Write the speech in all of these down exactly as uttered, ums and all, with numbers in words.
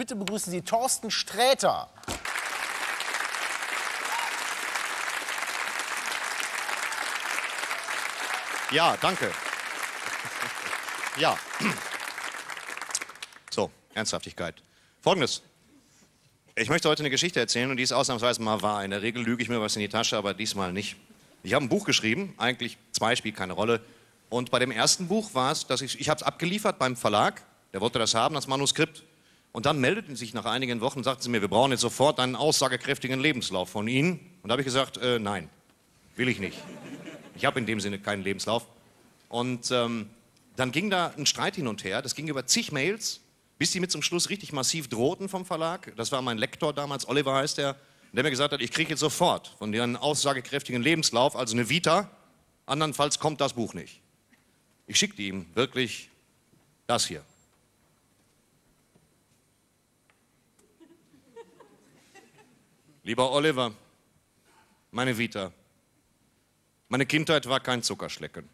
Bitte begrüßen Sie Torsten Sträter. Ja, danke. Ja. So, Ernsthaftigkeit. Folgendes. Ich möchte heute eine Geschichte erzählen und die ist ausnahmsweise mal wahr. In der Regel lüge ich mir was in die Tasche, aber diesmal nicht. Ich habe ein Buch geschrieben, eigentlich zwei, spielt keine Rolle. Und bei dem ersten Buch war es, dass ich, ich habe es abgeliefert beim Verlag, der wollte das haben, das Manuskript. Und dann meldeten sich nach einigen Wochen, sagten sie mir, wir brauchen jetzt sofort einen aussagekräftigen Lebenslauf von Ihnen. Und da habe ich gesagt, äh, nein, will ich nicht. Ich habe in dem Sinne keinen Lebenslauf. Und ähm, dann ging da ein Streit hin und her, das ging über zig Mails, bis die mit zum Schluss richtig massiv drohten vom Verlag. Das war mein Lektor damals, Oliver heißt er, der mir gesagt hat, ich kriege jetzt sofort von dir einen aussagekräftigen Lebenslauf, also eine Vita, andernfalls kommt das Buch nicht. Ich schickte ihm wirklich das hier. Lieber Oliver, meine Vita, meine Kindheit war kein Zuckerschlecken.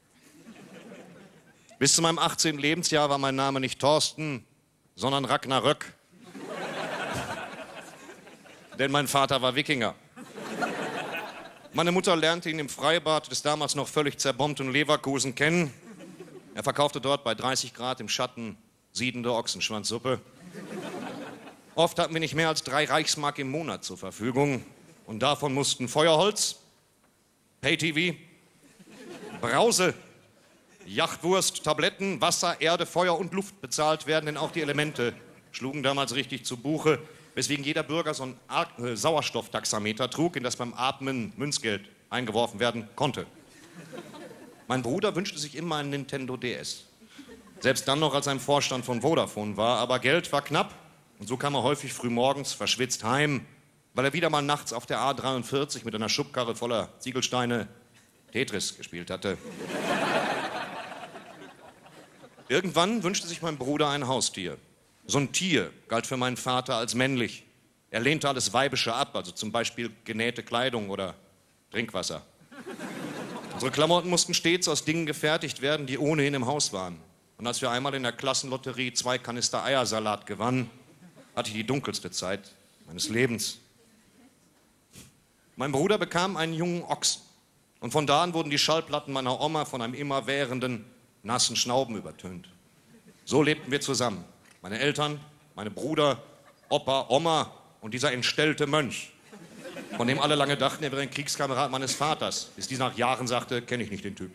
Bis zu meinem achtzehnten Lebensjahr war mein Name nicht Torsten, sondern Ragnarök. Denn mein Vater war Wikinger. Meine Mutter lernte ihn im Freibad des damals noch völlig zerbombten Leverkusen kennen. Er verkaufte dort bei dreißig Grad im Schatten siedende Ochsenschwanzsuppe. Oft hatten wir nicht mehr als drei Reichsmark im Monat zur Verfügung. Und davon mussten Feuerholz, Pay-T V, Brause, Jachtwurst, Tabletten, Wasser, Erde, Feuer und Luft bezahlt werden. Denn auch die Elemente schlugen damals richtig zu Buche, weswegen jeder Bürger so einen Sauerstofftaxameter trug, in das beim Atmen Münzgeld eingeworfen werden konnte. Mein Bruder wünschte sich immer einen Nintendo D S. Selbst dann noch, als er im Vorstand von Vodafone war. Aber Geld war knapp und so kam er häufig frühmorgens verschwitzt heim, weil er wieder mal nachts auf der A dreiundvierzig mit einer Schubkarre voller Ziegelsteine Tetris gespielt hatte. Irgendwann wünschte sich mein Bruder ein Haustier. So ein Tier galt für meinen Vater als männlich. Er lehnte alles Weibische ab, also zum Beispiel genähte Kleidung oder Trinkwasser. Unsere Klamotten mussten stets aus Dingen gefertigt werden, die ohnehin im Haus waren. Und als wir einmal in der Klassenlotterie zwei Kanister Eiersalat gewannen, hatte ich die dunkelste Zeit meines Lebens. Mein Bruder bekam einen jungen Ochsen. Und von da an wurden die Schallplatten meiner Oma von einem immerwährenden, nassen Schnauben übertönt. So lebten wir zusammen. Meine Eltern, meine Brüder, Opa, Oma und dieser entstellte Mönch, von dem alle lange dachten, er wäre ein Kriegskamerad meines Vaters, bis dieser nach Jahren sagte, kenne ich nicht den Typ.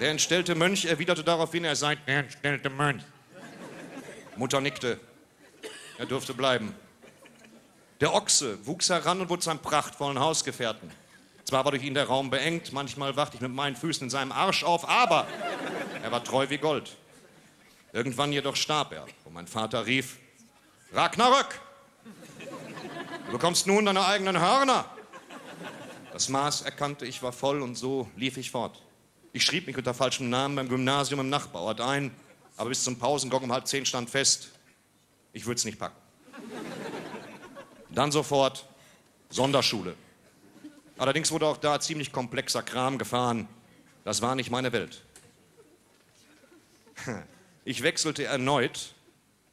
Der entstellte Mönch erwiderte daraufhin, er sei der entstellte Mönch. Mutter nickte. Er durfte bleiben. Der Ochse wuchs heran und wurde zu einem prachtvollen Hausgefährten. Zwar war durch ihn der Raum beengt, manchmal wachte ich mit meinen Füßen in seinem Arsch auf, aber er war treu wie Gold. Irgendwann jedoch starb er und mein Vater rief, Ragnarök, du bekommst nun deine eigenen Hörner. Das Maß erkannte ich, war voll und so lief ich fort. Ich schrieb mich unter falschem Namen beim Gymnasium im Nachbarort ein, aber bis zum Pausengong um halb zehn stand fest, ich würde es nicht packen. Dann sofort Sonderschule. Allerdings wurde auch da ziemlich komplexer Kram gefahren. Das war nicht meine Welt. Ich wechselte erneut,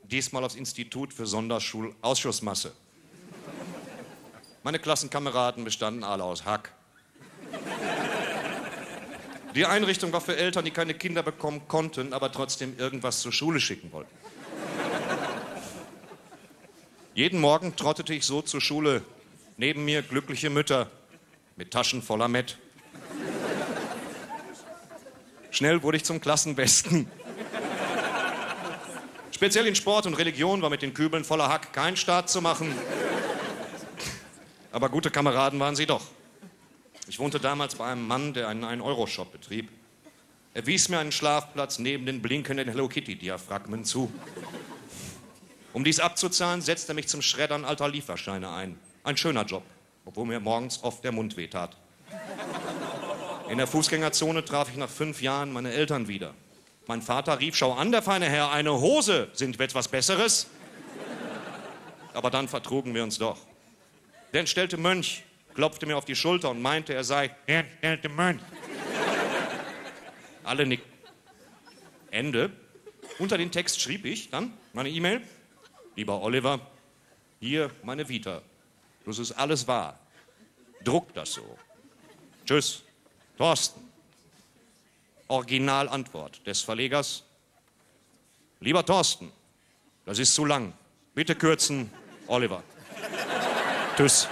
diesmal aufs Institut für Sonderschulausschussmasse. Meine Klassenkameraden bestanden alle aus Hack. Die Einrichtung war für Eltern, die keine Kinder bekommen konnten, aber trotzdem irgendwas zur Schule schicken wollten. Jeden Morgen trottete ich so zur Schule, neben mir glückliche Mütter mit Taschen voller Mett. Schnell wurde ich zum Klassenbesten. Speziell in Sport und Religion war mit den Kübeln voller Hack kein Start zu machen. Aber gute Kameraden waren sie doch. Ich wohnte damals bei einem Mann, der einen Ein-Euro-Shop betrieb. Er wies mir einen Schlafplatz neben den blinkenden Hello-Kitty-Diaphragmen zu. Um dies abzuzahlen, setzte er mich zum Schreddern alter Lieferscheine ein. Ein schöner Job, obwohl mir morgens oft der Mund wehtat. In der Fußgängerzone traf ich nach fünf Jahren meine Eltern wieder. Mein Vater rief, schau an, der feine Herr, eine Hose, sind wir etwas Besseres? Aber dann vertrugen wir uns doch. Der entstellte Mönch klopfte mir auf die Schulter und meinte, er sei der entstellte Mönch. Alle nickten. Ende. Unter den Text schrieb ich dann meine E-Mail. lieber Oliver, hier meine Vita. Das ist alles wahr. Druck das so. Tschüss, Torsten. Originalantwort des Verlegers. Lieber Torsten, das ist zu lang. Bitte kürzen, Oliver. Tschüss.